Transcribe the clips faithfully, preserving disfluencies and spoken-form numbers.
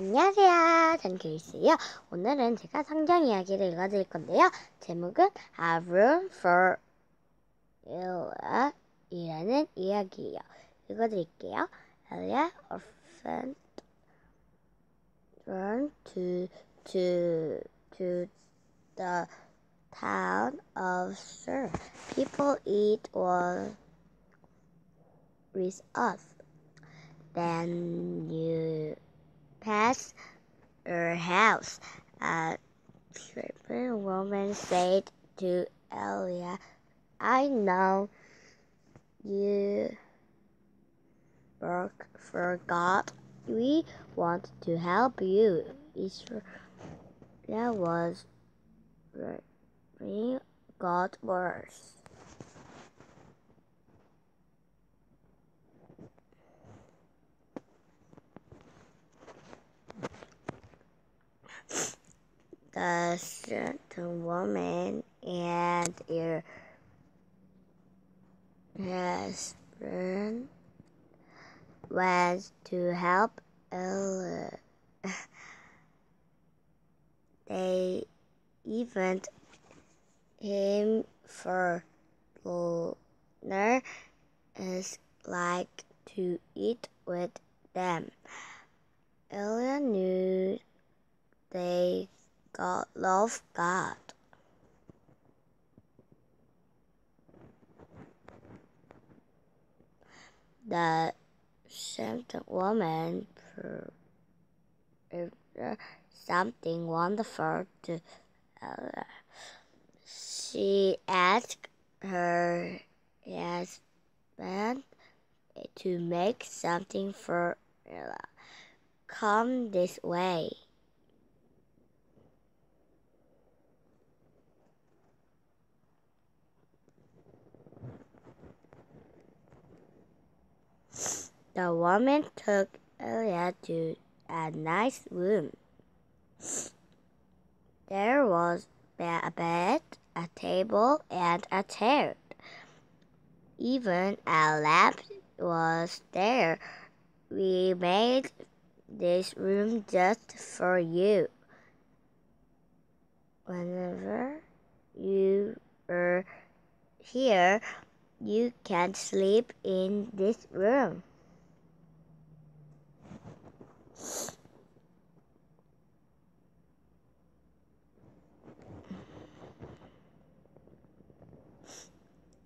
안녕하세요, 전 그리스예요. 오늘은 제가 성경 이야기를 읽어드릴 건데요. 제목은 A Room for Elijah 이라는 이야기예요. 읽어드릴게요. Elijah often returned to, to, to the town of Shur. People eat well with us. Then you pass her house. A certain woman said to Elijah, I know you work for God. We want to help you. Israel was bringing God worse. The certain woman and her husband went to help Elijah. They even him for dinner, is like to eat with them. Elijah knew they God love God. The certain woman prepared something wonderful to Elijah. She asked her husband to make something for Elijah. Come this way. The woman took Elijah to a nice room. There was a bed, a table, and a chair. Even a lamp was there. We made this room just for you. Whenever you are here, you can sleep in this room.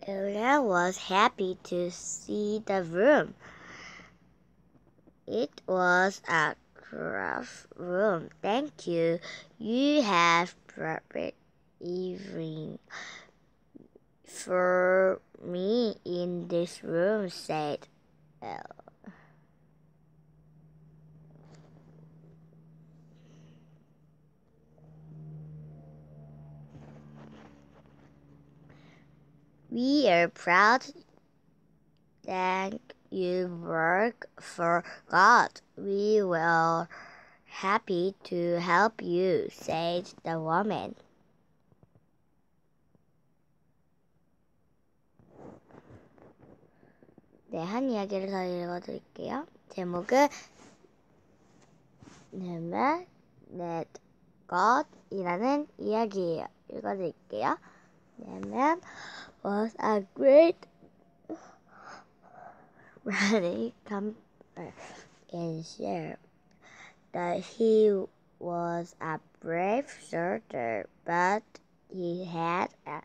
Elijah was happy to see the room. It was a craft room. Thank you. You have prepared evening for me in this room, said Elijah. We are proud that you work for God. We were happy to help you, said the woman. 네, 한 이야기를 더 읽어드릴게요. 제목은 Naaman met God이라는 이야기예요. 읽어드릴게요. Naaman was a great running camper in Shur. That he was a brave soldier, but he had a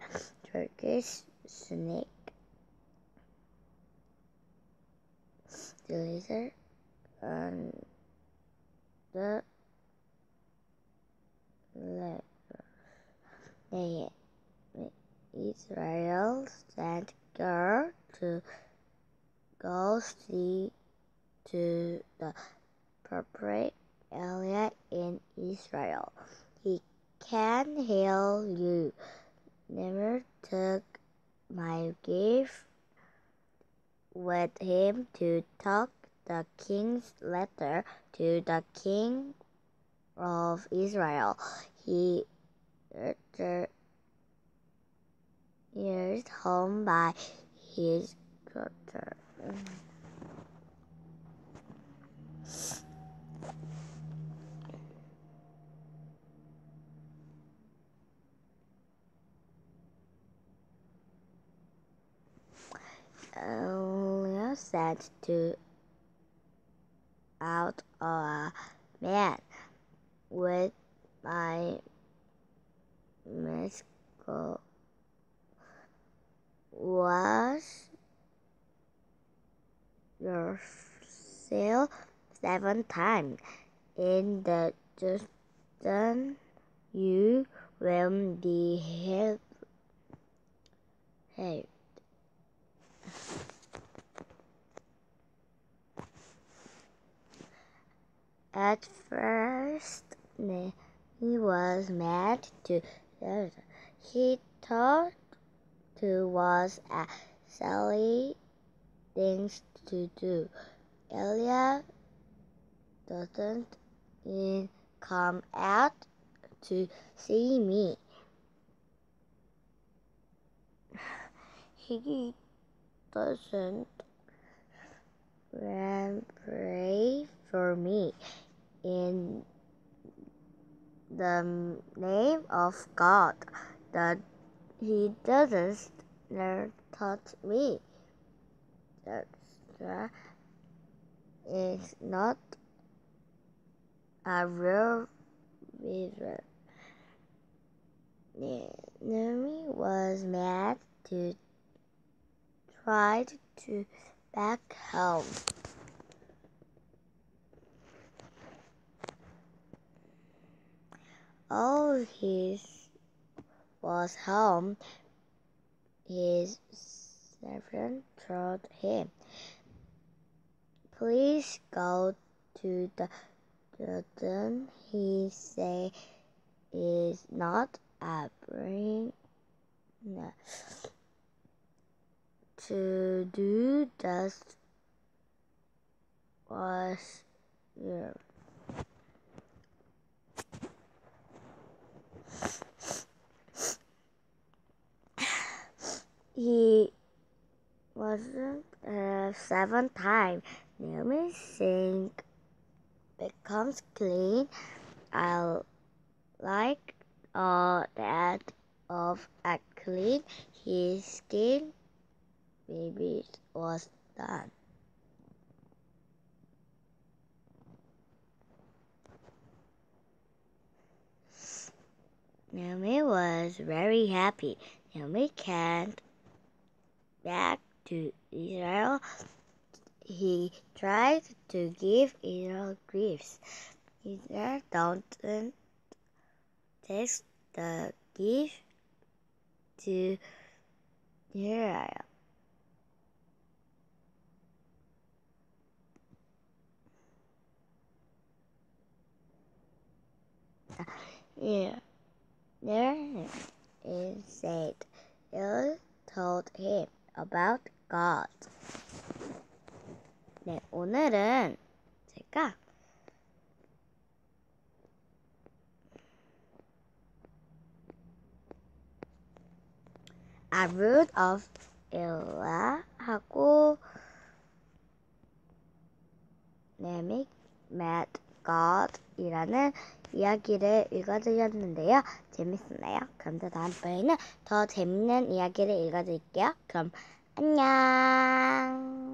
Turkish snake. The lizard and the leopard. Israel sent girl to go see to the appropriate area in Israel. He can heal you. Never took my gift with him to talk the king's letter to the king of Israel. He urged years home by his daughter. sent to out a man with my misco was yourself seven times. In the distance you will be held. Hey. At first, he was mad to Elijah. He thought it was a silly thing to do. Elijah doesn't come out to see me. He doesn't pray for me. In the name of God, that he doesn't touch me. That is not a real believer. Naaman was mad to try to back home. All he was home, his servant told him, "Please go to the Jordan." He said, "Is not a bring no. to do this was your." He wasn't uh, seven times. Naaman sing becomes clean. I like all that of a clean. His skin baby was done. Naaman was very happy. Naaman can't back to Israel. He tried to give Israel gifts. Israel don't take the gift to Israel. Yeah, there is said. Israel told him about God. 네, 오늘은 제가 A Root of Ella 하고 Naaman Met God 이라는 이야기를 읽어드렸는데요. 재밌었나요? 그럼 또 다음번에는 더 재밌는 이야기를 읽어드릴게요. 그럼 안녕.